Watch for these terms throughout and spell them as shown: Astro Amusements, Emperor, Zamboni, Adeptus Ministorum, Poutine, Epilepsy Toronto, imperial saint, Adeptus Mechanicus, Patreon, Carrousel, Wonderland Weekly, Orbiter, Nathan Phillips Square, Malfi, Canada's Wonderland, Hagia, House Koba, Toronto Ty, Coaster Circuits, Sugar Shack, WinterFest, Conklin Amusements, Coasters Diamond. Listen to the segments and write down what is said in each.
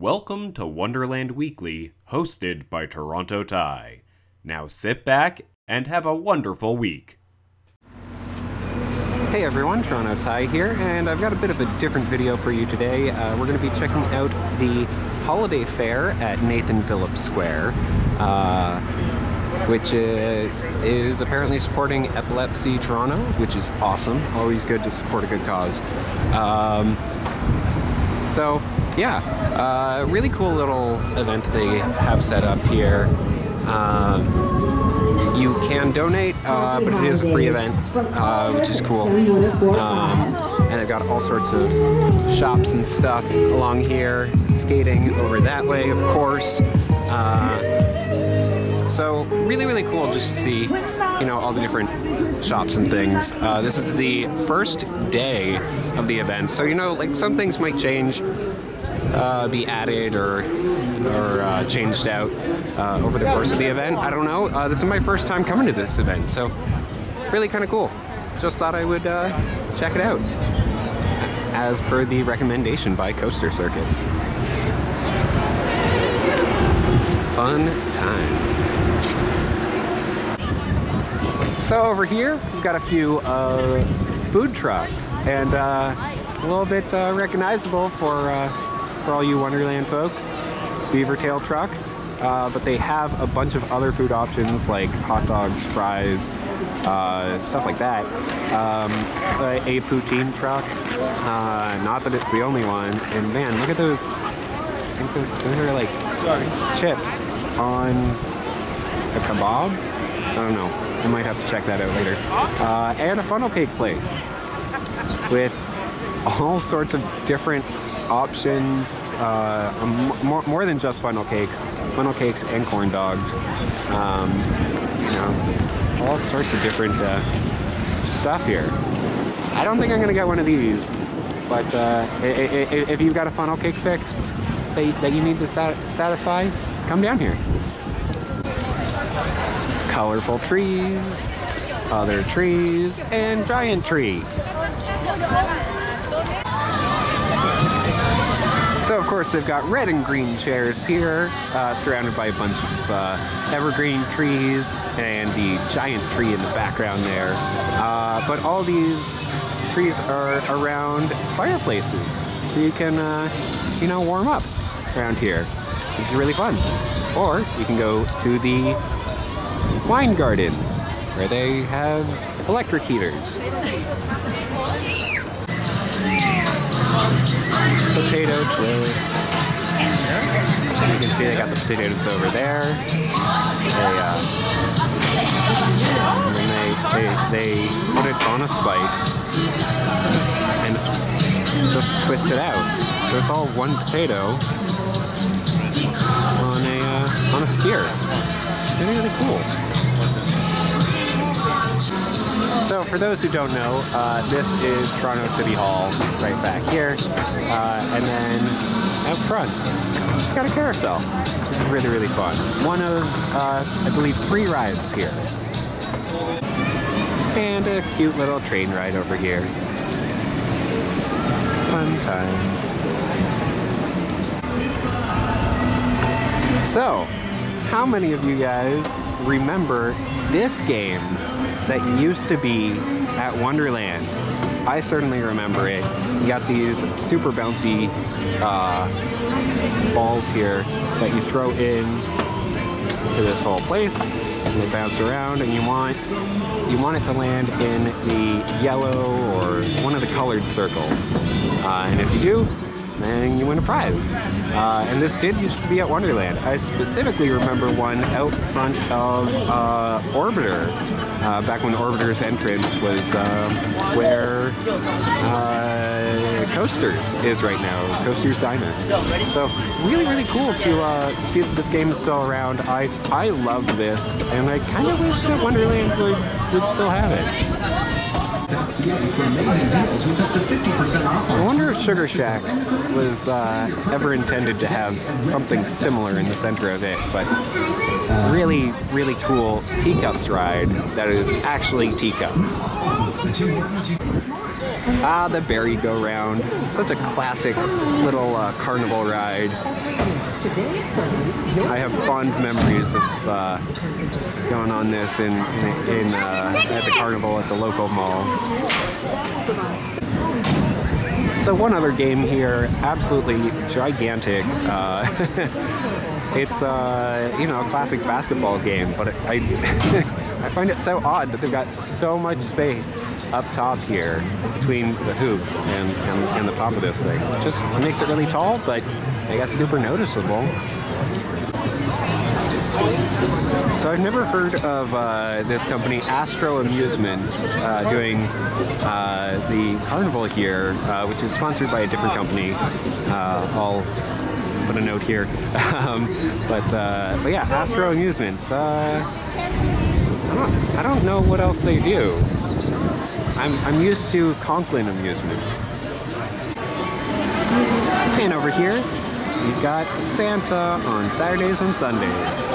Welcome to Wonderland Weekly, hosted by Toronto Ty. Now sit back and have a wonderful week. Hey everyone, Toronto Ty here, and I've got a bit of a different video for you today. We're going to be checking out the holiday fair at Nathan Phillips Square, which is apparently supporting Epilepsy Toronto, which is awesome. Always good to support a good cause. So yeah, really cool little event that they have set up here. You can donate, but it is a free event, which is cool. And I've got all sorts of shops and stuff along here, skating over that way, of course. So really cool just to see, you know, all the different shops and things. This is the first day of the event, so, you know, like, some things might change, be added or changed out over the course of the event. I don't know. This is my first time coming to this event, so really kind of cool. Just thought I would check it out, as per the recommendation by Coaster Circuits. Fun times. So over here, we've got a few food trucks, and a little bit recognizable for all you Wonderland folks, beaver tail truck, but they have a bunch of other food options like hot dogs, fries, stuff like that. A poutine truck, not that it's the only one. And man, look at those! I think those are like chips on a kebab. I don't know. I might have to check that out later. And a funnel cake place with all sorts of different options, more than just funnel cakes and corn dogs, you know, all sorts of different stuff here. I don't think I'm gonna get one of these, but if you've got a funnel cake fix that you need to satisfy, come down here. Colorful trees, other trees, and giant tree. So of course they've got red and green chairs here, surrounded by a bunch of evergreen trees and the giant tree in the background there. But all these trees are around fireplaces, so you can, you know, warm up around here, which is really fun. Or you can go to the wine garden, where they have electric heaters. Potato twist. You can see they got the potatoes over there. They put it on a spike and just twist it out. So it's all one potato on a spear. It's really cool. So for those who don't know, this is Toronto City Hall right back here, and then out front, it's got a carousel. Really fun. One of, I believe, 3 rides here. And a cute little train ride over here. Fun times. So, how many of you guys remember this game that used to be at Wonderland? I certainly remember it. You got these super bouncy balls here that you throw in to this whole place, and they bounce around, and you want it to land in the yellow or one of the colored circles. And if you do, then you win a prize. And this did used to be at Wonderland. I specifically remember one out front of Orbiter, back when Orbiter's entrance was where Coasters is right now, Coasters Diamond. So really cool to see that this game is still around. I love this, and I kind of wish that Wonderland would still have it. That's it for amazing deals with up to 50% off. I wonder if Sugar Shack was ever intended to have something similar in the center of it, but really cool teacups ride that is actually teacups. Ah, the merry-go-round. Such a classic little carnival ride. I have fond memories of going on this at the carnival at the local mall. So one other game here, absolutely gigantic. It's you know, a classic basketball game, but I find it so odd that they've got so much space up top here between the hoops and the top of this thing. It just makes it really tall, but I guess super noticeable. So I've never heard of this company, Astro Amusements, doing the carnival here, which is sponsored by a different company. I'll put a note here. But yeah, Astro Amusements. I don't know what else they do. I'm used to Conklin Amusements. And over here, you've got Santa on Saturdays and Sundays,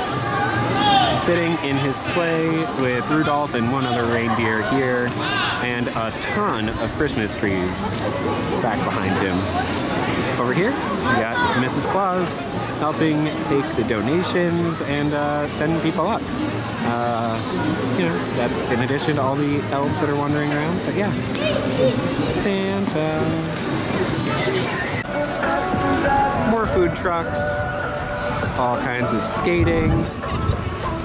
sitting in his sleigh with Rudolph and one other reindeer here, and a ton of Christmas trees back behind him. Over here, you got Mrs. Claus helping take the donations and send people up. You know, that's in addition to all the elves that are wandering around, but yeah. Santa. More food trucks, all kinds of skating,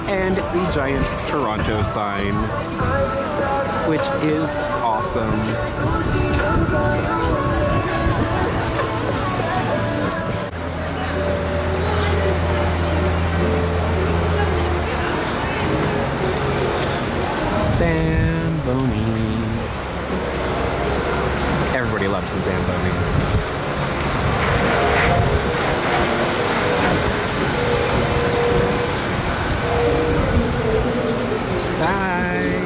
and the giant Toronto sign, which is awesome. Zamboni. Everybody loves the Zamboni. Bye!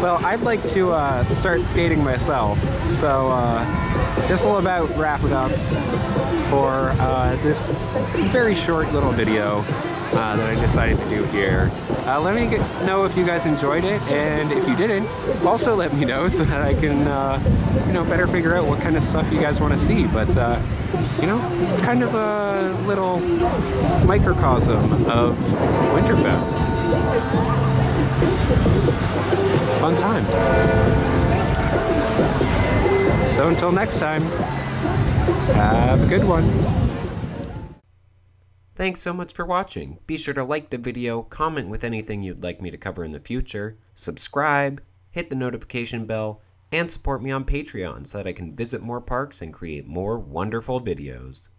Well, I'd like to start skating myself, so this will about wrap it up for this very short little video that I decided to do here. Let me know if you guys enjoyed it, and if you didn't, also let me know so that I can you know, better figure out what kind of stuff you guys want to see. But you know, it's kind of a little microcosm of Winterfest. Fun times. So until next time, have a good one. Thanks so much for watching. Be sure to like the video, comment with anything you'd like me to cover in the future, subscribe, hit the notification bell, and support me on Patreon so that I can visit more parks and create more wonderful videos.